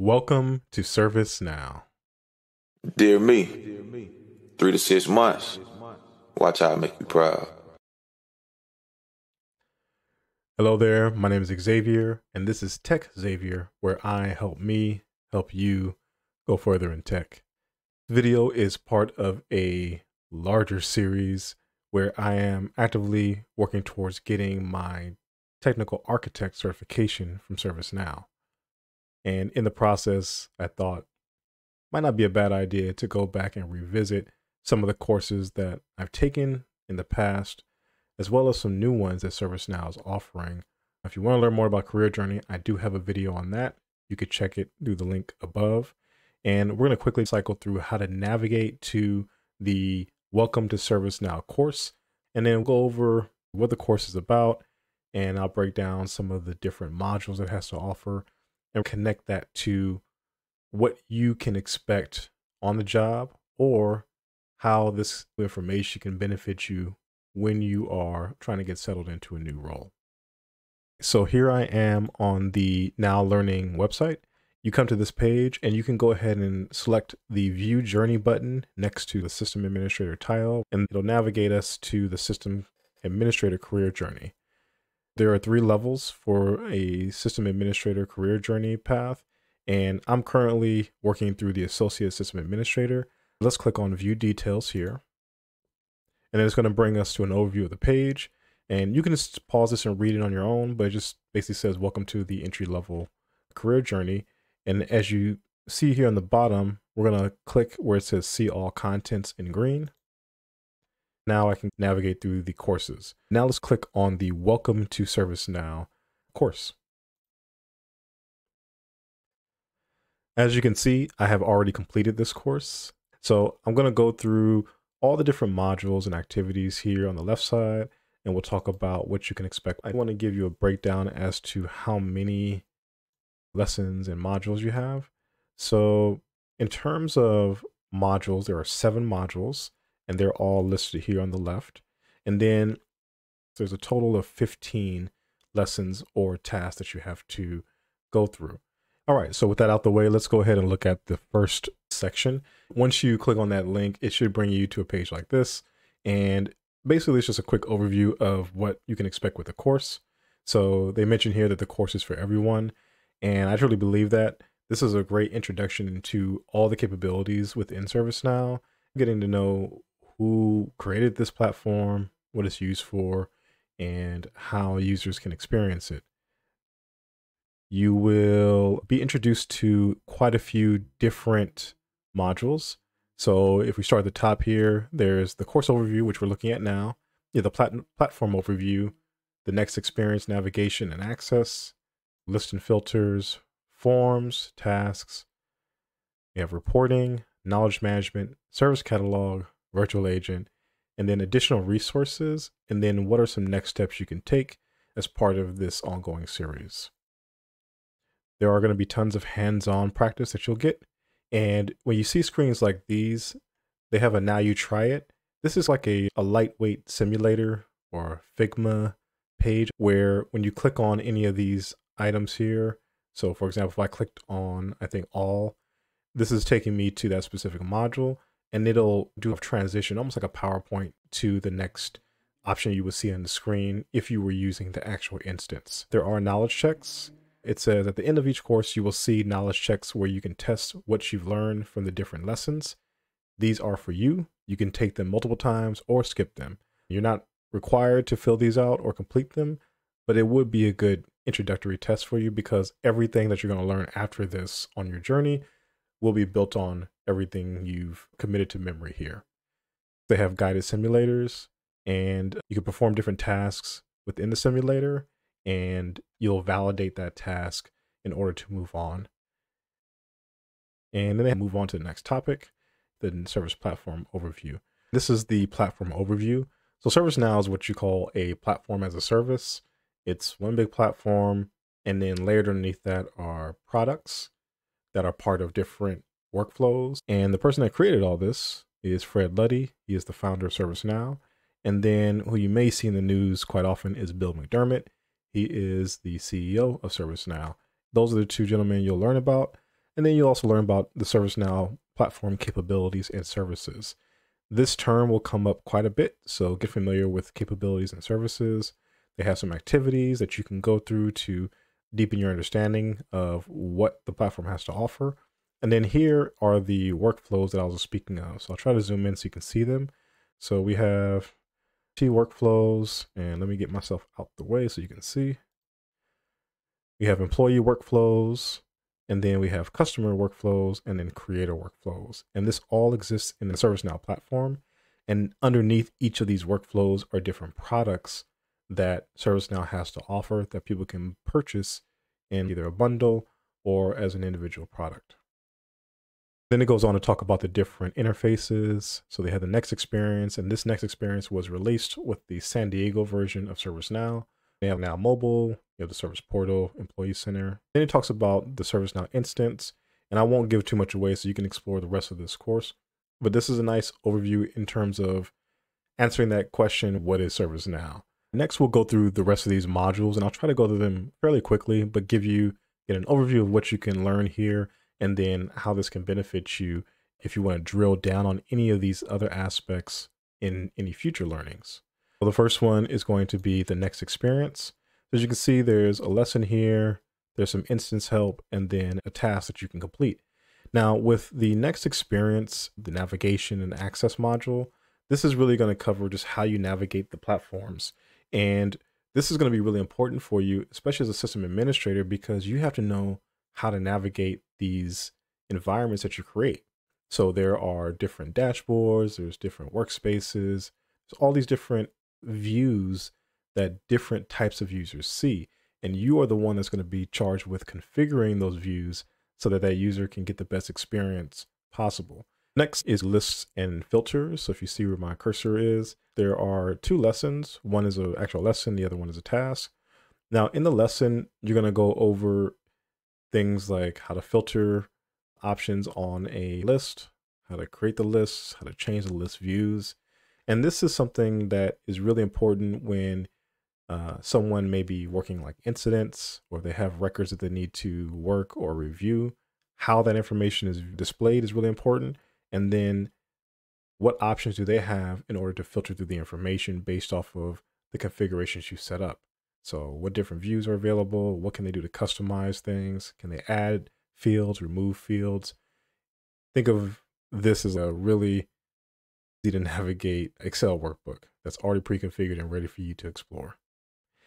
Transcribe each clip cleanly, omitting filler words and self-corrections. Welcome to ServiceNow. Dear me, 3 to 6 months. Watch how I make you proud. Hello there, my name is Xavier, and this is TehcZavier, where I help me help you go further in tech. This video is part of a larger series where I am actively working towards getting my technical architect certification from ServiceNow. And in the process, I thought might not be a bad idea to go back and revisit some of the courses that I've taken in the past, as well as some new ones that ServiceNow is offering. If you want to learn more about Career Journey, I do have a video on that. You could check it through the link above. And we're going to quickly cycle through how to navigate to the Welcome to ServiceNow course, and then we'll go over what the course is about, and I'll break down some of the different modules it has to offer and connect that to what you can expect on the job or how this information can benefit you when you are trying to get settled into a new role. So here I am on the Now Learning website. You come to this page and you can go ahead and select the View Journey button next to the System Administrator title, and it'll navigate us to the System Administrator Career Journey. There are 3 levels for a System Administrator Career Journey path, and I'm currently working through the Associate System Administrator. Let's click on View Details here, and then it's going to bring us to an overview of the page, and you can just pause this and read it on your own, but it just basically says, welcome to the entry-level career journey. And as you see here on the bottom, we're going to click where it says see all contents in green. Now I can navigate through the courses. Now let's click on the Welcome to ServiceNow course. As you can see, I have already completed this course. So I'm going to go through all the different modules and activities here on the left side, and we'll talk about what you can expect. I want to give you a breakdown as to how many lessons and modules you have. So in terms of modules, there are 7 modules, and they're all listed here on the left. And then there's a total of 15 lessons or tasks that you have to go through. All right, so with that out the way, let's go ahead and look at the first section. Once you click on that link, it should bring you to a page like this. And basically it's just a quick overview of what you can expect with the course. So they mention here that the course is for everyone, and I truly believe that this is a great introduction into all the capabilities within ServiceNow, getting to know who created this platform, what it's used for, and how users can experience it. You will be introduced to quite a few different modules. So if we start at the top here, there's the course overview, which we're looking at now, the platform overview, the Next Experience navigation and access, list and filters, forms, tasks. We have reporting, knowledge management, service catalog, virtual agent, and then additional resources. And then what are some next steps you can take as part of this ongoing series? There are going to be tons of hands-on practice that you'll get. And when you see screens like these, they have a Now You Try It. This is like a lightweight simulator or Figma page where when you click on any of these items here. So for example, if I clicked on, I think all, this is taking me to that specific module, and it'll do a transition, almost like a PowerPoint, to the next option you would see on the screen if you were using the actual instance. There are knowledge checks. It says at the end of each course, you will see knowledge checks where you can test what you've learned from the different lessons. These are for you. You can take them multiple times or skip them. You're not required to fill these out or complete them, but it would be a good introductory test for you, because everything that you're going to learn after this on your journey will be built on everything you've committed to memory here. They have guided simulators, and you can perform different tasks within the simulator, and you'll validate that task in order to move on. And then they move on to the next topic, the service platform overview. This is the platform overview. So ServiceNow is what you call a platform as a service. It's one big platform, and then layered underneath that are products that are part of different workflows. And the person that created all this is Fred Luddy. He is the founder of ServiceNow. And then who you may see in the news quite often is Bill McDermott. He is the CEO of ServiceNow. Those are the 2 gentlemen you'll learn about, And then you'll also learn about the ServiceNow platform capabilities and services. This term will come up quite a bit, so get familiar with capabilities and services. They have some activities that you can go through to deepen your understanding of what the platform has to offer. And then here are the workflows that I was speaking of. So I'll try to zoom in so you can see them. So we have two workflows, and let me get myself out the way so you can see. We have employee workflows, and then we have customer workflows, and then creator workflows. And this all exists in the ServiceNow platform. And underneath each of these workflows are different products that ServiceNow has to offer that people can purchase in either a bundle or as an individual product. Then it goes on to talk about the different interfaces. So they had the Next Experience, and this Next Experience was released with the San Diego version of ServiceNow. They have Now Mobile, you have the Service Portal, Employee Center. Then it talks about the ServiceNow Instance, and I won't give too much away so you can explore the rest of this course. But this is a nice overview in terms of answering that question, what is ServiceNow? Next, we'll go through the rest of these modules, and I'll try to go through them fairly quickly, but give you an overview of what you can learn here, and then how this can benefit you if you want to drill down on any of these other aspects in any future learnings. So the first one is going to be the Next Experience. As you can see, there's a lesson here, there's some instance help, and then a task that you can complete. Now with the Next Experience, the navigation and access module, this is really going to cover just how you navigate the platforms. And this is going to be really important for you, especially as a system administrator, because you have to know how to navigate these environments that you create. So there are different dashboards, there's different workspaces, there's all these different views that different types of users see. And you are the one that's going to be charged with configuring those views so that that user can get the best experience possible. Next is lists and filters. So if you see where my cursor is, there are two lessons. One is an actual lesson, the other one is a task. Now in the lesson, you're going to go over things like how to filter options on a list, how to create the lists, how to change the list views. And this is something that is really important when someone may be working like incidents, or they have records that they need to work or review. How that information is displayed is really important. And then what options do they have in order to filter through the information based off of the configurations you set up? So what different views are available? What can they do to customize things? Can they add fields, remove fields? Think of this as a really easy to navigate Excel workbook that's already pre-configured and ready for you to explore.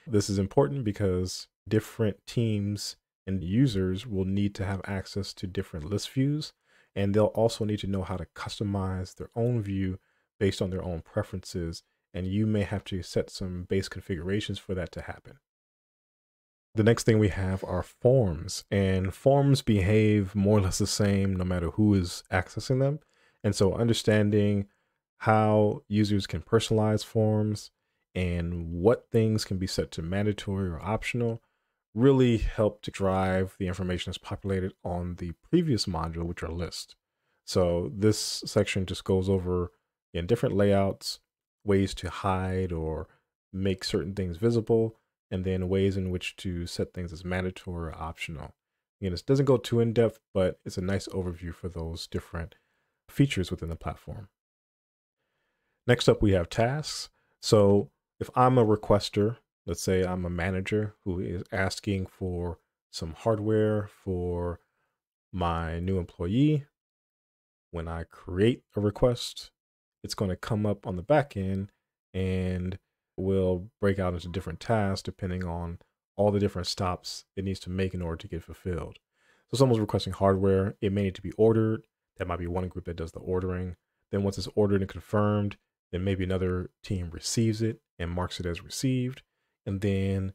This is important because different teams and users will need to have access to different list views. And they'll also need to know how to customize their own view based on their own preferences. And you may have to set some base configurations for that to happen. The next thing we have are forms, and forms behave more or less the same no matter who is accessing them. And so understanding how users can personalize forms and what things can be set to mandatory or optional really help to drive the information that's populated on the previous module, which are lists. So this section just goes over in different layouts, ways to hide or make certain things visible, and then ways in which to set things as mandatory or optional. Again, this doesn't go too in depth, but it's a nice overview for those different features within the platform. Next up, we have tasks. So if I'm a requester, let's say I'm a manager who is asking for some hardware for my new employee. When I create a request, it's going to come up on the back end and will break out into different tasks depending on all the different stops it needs to make in order to get fulfilled. So someone's requesting hardware. It may need to be ordered. That might be one group that does the ordering. Then once it's ordered and confirmed, then maybe another team receives it and marks it as received. And then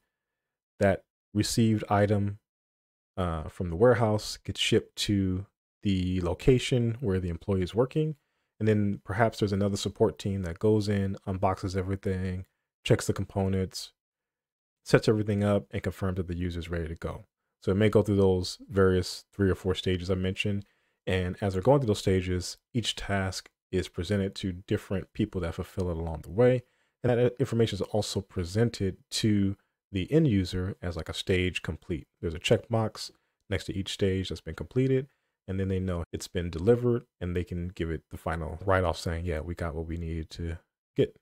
that received item from the warehouse gets shipped to the location where the employee is working. And then perhaps there's another support team that goes in, unboxes everything, checks the components, sets everything up, and confirms that the user is ready to go. So it may go through those various 3 or 4 stages I mentioned. And as they're going through those stages, each task is presented to different people that fulfill it along the way. And that information is also presented to the end user as like a stage complete. There's a checkbox next to each stage that's been completed. and then they know it's been delivered and they can give it the final write-off saying, yeah, we got what we needed to get.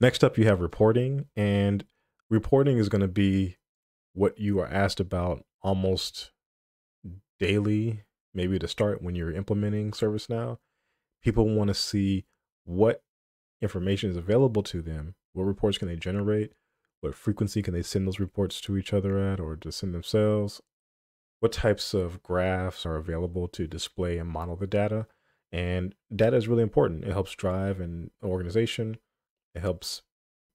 Next up, you have reporting, and reporting is going to be what you are asked about almost daily, maybe to start when you're implementing ServiceNow. People want to see what information is available to them. What reports can they generate? What frequency can they send those reports to each other at, or to send themselves? What types of graphs are available to display and model the data? And data is really important. It helps drive an organization. It helps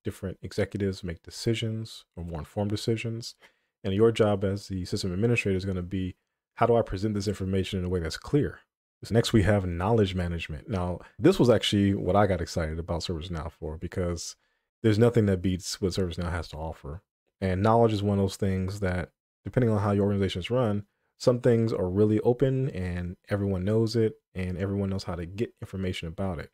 different executives make decisions or more informed decisions. And your job as the system administrator is going to be, how do I present this information in a way that's clear? So next we have knowledge management. Now, this was actually what I got excited about ServiceNow for, because there's nothing that beats what ServiceNow has to offer. And knowledge is one of those things that, depending on how your organizations run, some things are really open and everyone knows it and everyone knows how to get information about it.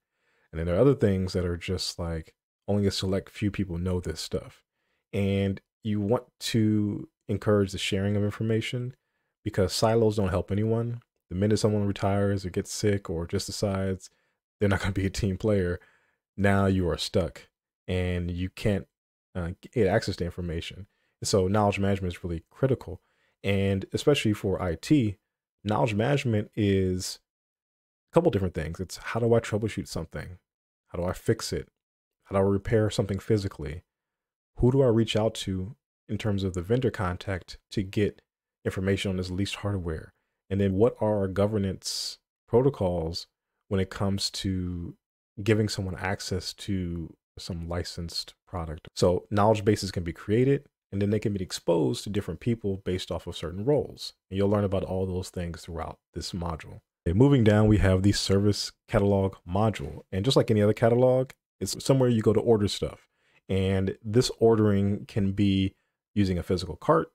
And then there are other things that are just like only a select few people know this stuff. And you want to encourage the sharing of information, because silos don't help anyone. The minute someone retires or gets sick or just decides they're not going to be a team player, now you are stuck and you can't get access to information. And so knowledge management is really critical. And especially for IT, knowledge management is a couple different things. It's, how do I troubleshoot something? How do I fix it? How do I repair something physically? Who do I reach out to in terms of the vendor contact to get information on this leased hardware? And then what are our governance protocols when it comes to giving someone access to some licensed product? So knowledge bases can be created, and then they can be exposed to different people based off of certain roles. And you'll learn about all those things throughout this module. Okay, moving down, we have the Service Catalog module. And just like any other catalog, it's somewhere you go to order stuff. And this ordering can be using a physical cart.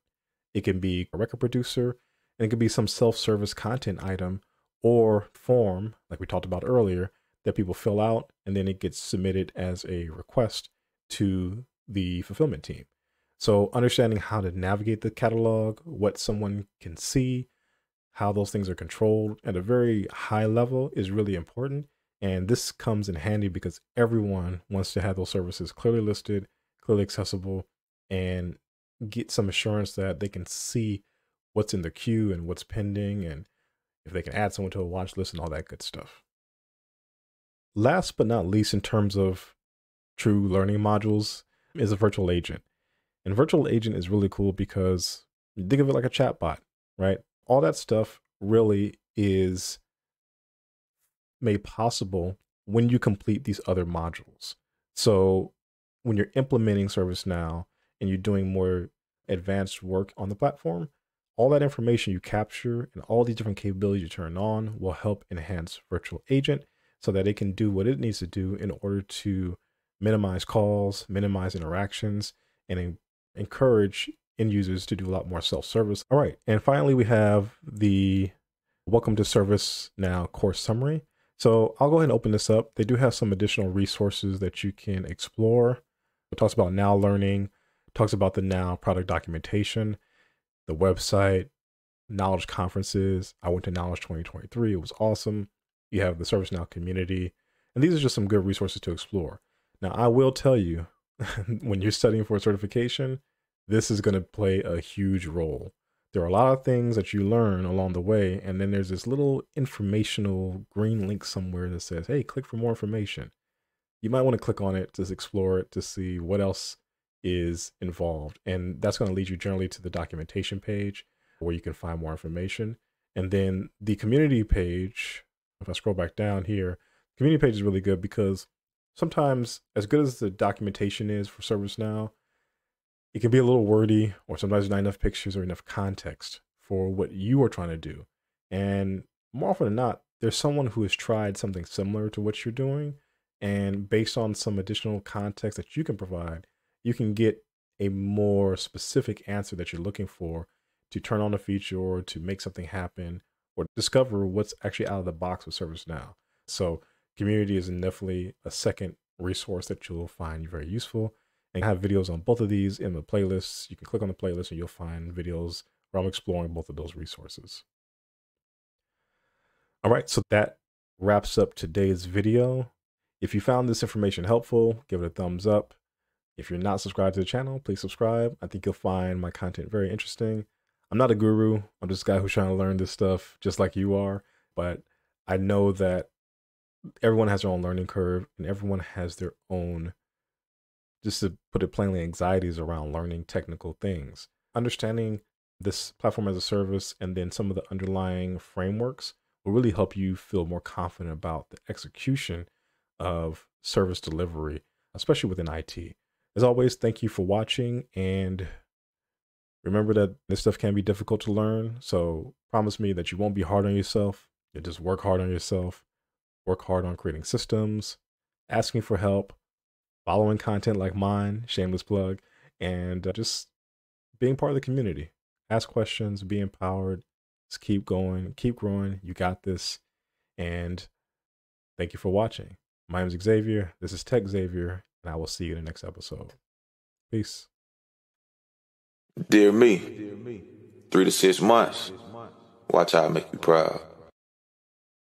It can be a record producer, and it could be some self-service content item or form, like we talked about earlier, that people fill out, and then it gets submitted as a request to the fulfillment team. So understanding how to navigate the catalog, what someone can see, how those things are controlled at a very high level is really important. And this comes in handy because everyone wants to have those services clearly listed, clearly accessible, and get some assurance that they can see what's in the queue and what's pending, and if they can add someone to a watch list and all that good stuff. Last but not least, in terms of true learning modules, is a virtual agent. And virtual agent is really cool because you think of it like a chatbot, right? All that stuff really is made possible when you complete these other modules. So when you're implementing ServiceNow and you're doing more advanced work on the platform, all that information you capture and all these different capabilities you turn on will help enhance Virtual Agent so that it can do what it needs to do in order to minimize calls, minimize interactions, and encourage end users to do a lot more self-service. All right, and finally we have the Welcome to ServiceNow course summary. So I'll go ahead and open this up. They do have some additional resources that you can explore. It talks about Now Learning, it talks about the Now Product Documentation, the website, knowledge conferences. I went to Knowledge 2023. It was awesome. You have the ServiceNow community, and these are just some good resources to explore. Now, I will tell you, when you're studying for a certification, this is going to play a huge role. There are a lot of things that you learn along the way, and then there's this little informational green link somewhere that says, hey, click for more information. You might want to click on it to explore it, to see what else is involved, and that's going to lead you generally to the documentation page where you can find more information. And then the community page, if I scroll back down here, community page is really good because sometimes, as good as the documentation is for ServiceNow, it can be a little wordy, or sometimes there's not enough pictures or enough context for what you are trying to do. And more often than not, there's someone who has tried something similar to what you're doing, and based on some additional context that you can provide, you can get a more specific answer that you're looking for to turn on a feature or to make something happen or discover what's actually out of the box with ServiceNow. So community is definitely a second resource that you'll find very useful. And I have videos on both of these in the playlists. You can click on the playlist and you'll find videos where I'm exploring both of those resources. All right, so that wraps up today's video. If you found this information helpful, give it a thumbs up. If you're not subscribed to the channel, please subscribe. I think you'll find my content very interesting. I'm not a guru. I'm just a guy who's trying to learn this stuff just like you are. But I know that everyone has their own learning curve and everyone has their own, just to put it plainly, anxieties around learning technical things. Understanding this platform as a service and then some of the underlying frameworks will really help you feel more confident about the execution of service delivery, especially within IT. As always, thank you for watching, and remember that this stuff can be difficult to learn. So promise me that you won't be hard on yourself. You'll just work hard on yourself, work hard on creating systems, asking for help, following content like mine, shameless plug, and just being part of the community. Ask questions, be empowered, just keep going, keep growing. You got this. And thank you for watching. My name is TehcZavier. This is TehcZavier. And I will see you in the next episode. Peace. Dear me, 3 to 6 months. Watch how I make you proud.